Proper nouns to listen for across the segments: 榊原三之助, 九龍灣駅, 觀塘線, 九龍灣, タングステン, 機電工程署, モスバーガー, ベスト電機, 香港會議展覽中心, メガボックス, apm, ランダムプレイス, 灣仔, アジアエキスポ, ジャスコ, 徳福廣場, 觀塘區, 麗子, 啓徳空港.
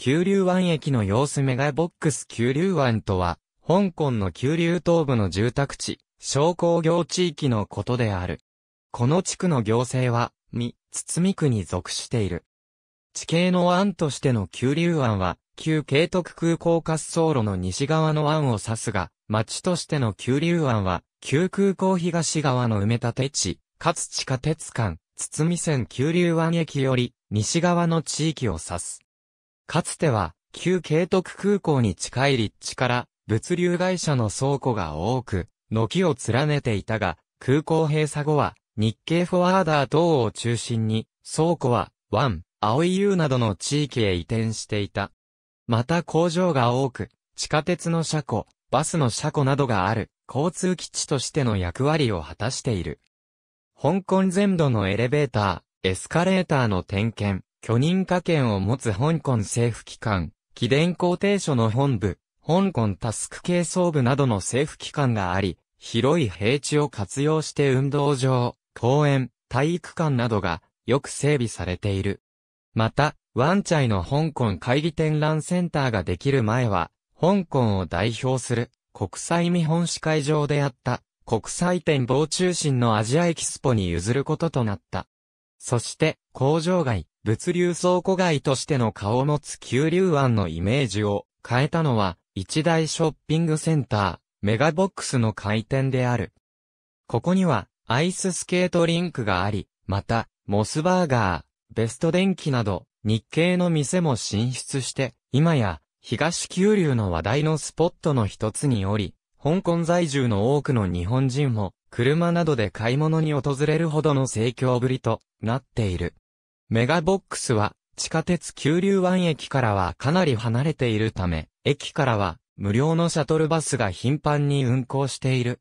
九龍湾駅の様子メガボックス九龍湾とは、香港の九龍東部の住宅地、商工業地域のことである。この地区の行政は、堤区に属している。地形の湾としての九龍湾は、旧慶徳空港滑走路の西側の湾を指すが、町としての九龍湾は、旧空港東側の埋め立て地、かつ地下鉄間、堤線九龍湾駅より、西側の地域を指す。かつては、旧慶徳空港に近い立地から、物流会社の倉庫が多く、軒を連ねていたが、空港閉鎖後は、日系フォワーダー等を中心に、倉庫は、湾、青い湯などの地域へ移転していた。また工場が多く、地下鉄の車庫、バスの車庫などがある、交通基地としての役割を果たしている。香港全土のエレベーター、エスカレーターの点検、許認可権を持つ香港政府機関、貴殿工程所の本部、香港タスク係総部などの政府機関があり、広い平地を活用して運動場、公園、体育館などがよく整備されている。また、湾仔の香港会議展覧センターができる前は、香港を代表する国際見本市会場であった国際展望中心のアジアエキスポに譲ることとなった。そして、工場街、物流倉庫街としての顔を持つ九龍湾のイメージを変えたのは、一大ショッピングセンター、メガボックスの開店である。ここには、アイススケートリンクがあり、また、モスバーガー、ベスト電機など、日系の店も進出して、今や、東九龍の話題のスポットの一つにおり、香港在住の多くの日本人も、車などで買い物に訪れるほどの盛況ぶりとなっている。メガボックスは、地下鉄九龍湾駅からはかなり離れているため、駅からは無料のシャトルバスが頻繁に運行している。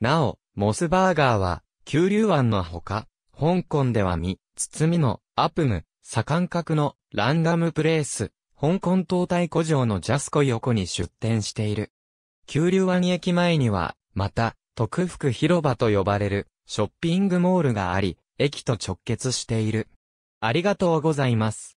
なお、モスバーガーは、九龍湾のほか、香港では堤のapm、左官角のランダムプレイス、香港島太古城のジャスコ横に出店している。九龍湾駅前には、また、徳福広場と呼ばれるショッピングモールがあり、駅と直結している。ありがとうございます。